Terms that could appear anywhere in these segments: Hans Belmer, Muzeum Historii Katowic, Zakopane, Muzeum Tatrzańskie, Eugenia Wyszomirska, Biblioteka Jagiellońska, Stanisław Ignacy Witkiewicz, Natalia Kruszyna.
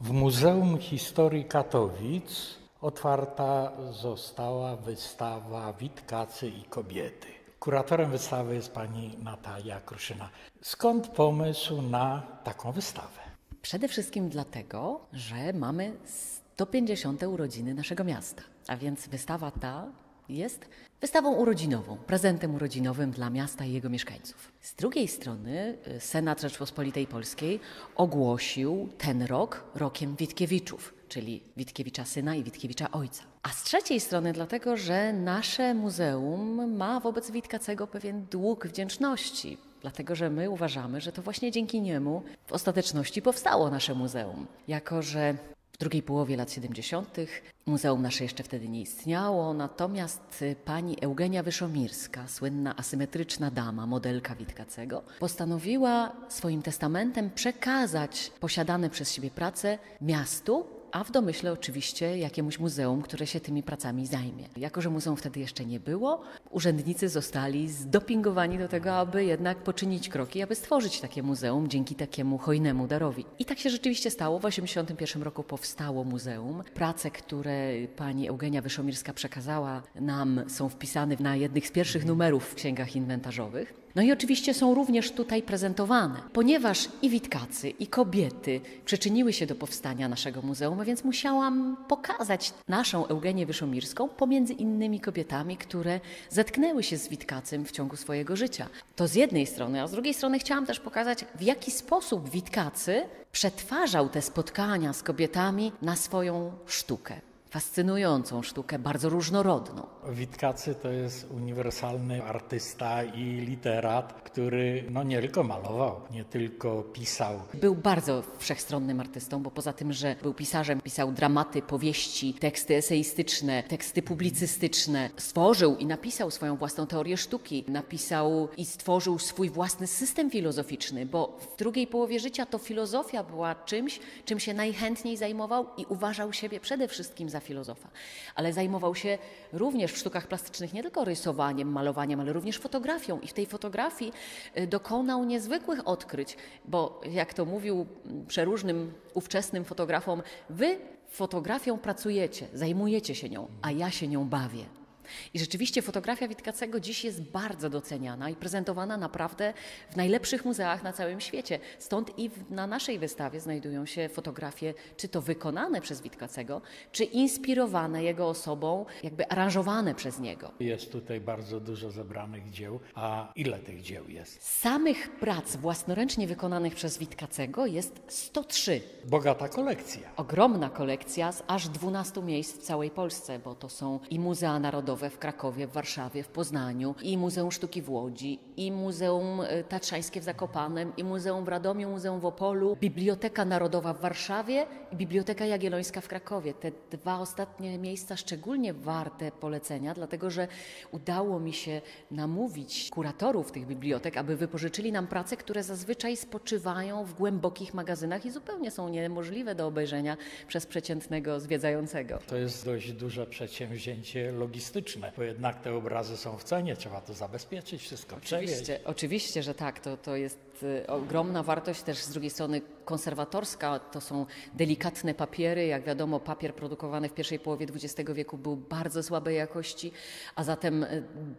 W Muzeum Historii Katowic otwarta została wystawa Witkacy i kobiety. Kuratorem wystawy jest pani Natalia Kruszyna. Skąd pomysł na taką wystawę? Przede wszystkim dlatego, że mamy 150. urodziny naszego miasta, a więc wystawa ta jest wystawą urodzinową, prezentem urodzinowym dla miasta i jego mieszkańców. Z drugiej strony Senat Rzeczpospolitej Polskiej ogłosił ten rok rokiem Witkiewiczów, czyli Witkiewicza syna i Witkiewicza ojca. A z trzeciej strony dlatego, że nasze muzeum ma wobec Witkacego pewien dług wdzięczności, dlatego że my uważamy, że to właśnie dzięki niemu w ostateczności powstało nasze muzeum. Jako że w drugiej połowie lat 70. muzeum nasze jeszcze wtedy nie istniało, natomiast pani Eugenia Wyszomirska, słynna asymetryczna dama, modelka Witkacego, postanowiła swoim testamentem przekazać posiadane przez siebie prace miastu, a w domyśle oczywiście jakiemuś muzeum, które się tymi pracami zajmie. Jako że muzeum wtedy jeszcze nie było, urzędnicy zostali zdopingowani do tego, aby jednak poczynić kroki, aby stworzyć takie muzeum dzięki takiemu hojnemu darowi. I tak się rzeczywiście stało. W 1981 roku powstało muzeum. Prace, które pani Eugenia Wyszomirska przekazała nam, są wpisane na jednych z pierwszych numerów w księgach inwentarzowych. No i oczywiście są również tutaj prezentowane, ponieważ i Witkacy, i kobiety przyczyniły się do powstania naszego muzeum, a więc musiałam pokazać naszą Eugenię Wyszomirską pomiędzy innymi kobietami, które zetknęły się z Witkacym w ciągu swojego życia. To z jednej strony, a z drugiej strony chciałam też pokazać, w jaki sposób Witkacy przetwarzał te spotkania z kobietami na swoją sztukę. Fascynującą sztukę, bardzo różnorodną. Witkacy to jest uniwersalny artysta i literat, który nie tylko malował, nie tylko pisał. Był bardzo wszechstronnym artystą, bo poza tym, że był pisarzem, pisał dramaty, powieści, teksty eseistyczne, teksty publicystyczne. Stworzył i napisał swoją własną teorię sztuki, napisał i stworzył swój własny system filozoficzny, bo w drugiej połowie życia to filozofia była czymś, czym się najchętniej zajmował i uważał siebie przede wszystkim za filozofa, ale zajmował się również w sztukach plastycznych nie tylko rysowaniem, malowaniem, ale również fotografią i w tej fotografii dokonał niezwykłych odkryć, bo jak to mówił przeróżnym ówczesnym fotografom, wy fotografią pracujecie, zajmujecie się nią, a ja się nią bawię. I rzeczywiście fotografia Witkacego dziś jest bardzo doceniana i prezentowana naprawdę w najlepszych muzeach na całym świecie. Stąd i na naszej wystawie znajdują się fotografie, czy to wykonane przez Witkacego, czy inspirowane jego osobą, jakby aranżowane przez niego. Jest tutaj bardzo dużo zebranych dzieł, a ile tych dzieł jest? Samych prac własnoręcznie wykonanych przez Witkacego jest 103. Bogata kolekcja. Ogromna kolekcja z aż 12 miejsc w całej Polsce, bo to są i muzea narodowe, w Krakowie, w Warszawie, w Poznaniu i Muzeum Sztuki w Łodzi, i Muzeum Tatrzańskie w Zakopanem, i Muzeum w Radomiu, Muzeum w Opolu, Biblioteka Narodowa w Warszawie i Biblioteka Jagiellońska w Krakowie. Te dwa ostatnie miejsca szczególnie warte polecenia, dlatego że udało mi się namówić kuratorów tych bibliotek, aby wypożyczyli nam prace, które zazwyczaj spoczywają w głębokich magazynach i zupełnie są niemożliwe do obejrzenia przez przeciętnego zwiedzającego. To jest dość duże przedsięwzięcie logistyczne. Bo jednak te obrazy są w cenie, trzeba to zabezpieczyć, wszystko oczywiście, oczywiście, że tak, to jest ogromna wartość też z drugiej strony konserwatorska, to są delikatne papiery, jak wiadomo papier produkowany w pierwszej połowie XX wieku był bardzo słabej jakości, a zatem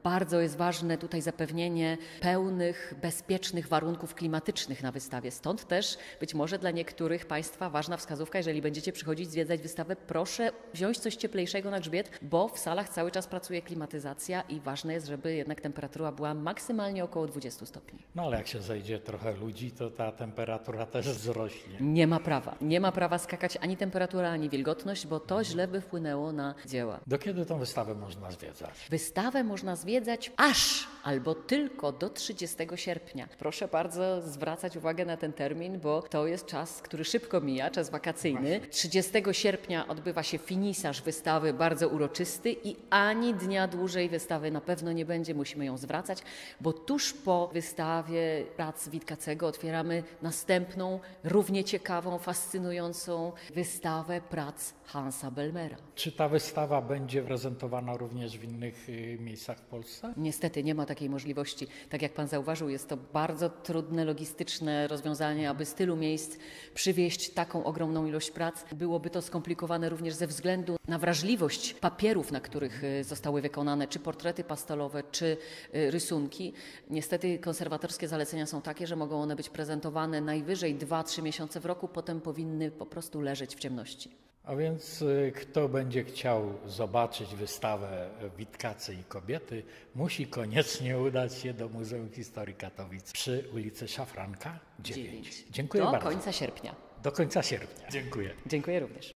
bardzo jest ważne tutaj zapewnienie pełnych, bezpiecznych warunków klimatycznych na wystawie, stąd też być może dla niektórych Państwa ważna wskazówka, jeżeli będziecie przychodzić zwiedzać wystawę, proszę wziąć coś cieplejszego na grzbiet, bo w salach cały czas pracuje klimatyzacja i ważne jest, żeby jednak temperatura była maksymalnie około 20 stopni. No ale jak się zejdzie trochę ludzi, to ta temperatura też wzrośnie. Nie ma prawa. Nie ma prawa skakać ani temperatura, ani wilgotność, bo to źle by wpłynęło na dzieła. Do kiedy tę wystawę można zwiedzać? Wystawę można zwiedzać aż albo tylko do 30 sierpnia. Proszę bardzo zwracać uwagę na ten termin, bo to jest czas, który szybko mija, czas wakacyjny. 30 sierpnia odbywa się finisaż wystawy, bardzo uroczysty i ani dnia dłużej wystawy na pewno nie będzie, musimy ją zwracać, bo tuż po wystawie prac Witkacego otwieramy następną, równie ciekawą, fascynującą wystawę prac Hansa Belmera. Czy ta wystawa będzie prezentowana również w innych miejscach w Polsce? Niestety nie ma takiej możliwości. Tak jak pan zauważył, jest to bardzo trudne, logistyczne rozwiązanie, aby z tylu miejsc przywieźć taką ogromną ilość prac. Byłoby to skomplikowane również ze względu na wrażliwość papierów, na których zostały wykonane, czy portrety pastelowe, czy rysunki. Niestety konserwatorskie zalecenia są takie, że mogą one być prezentowane najwyżej 2-3 miesiące w roku, potem powinny po prostu leżeć w ciemności. A więc kto będzie chciał zobaczyć wystawę Witkacy i kobiety, musi koniecznie udać się do Muzeum Historii Katowic przy ulicy Szafranka 9. Dziękuję bardzo. Do końca sierpnia. Dziękuję. Dziękuję również.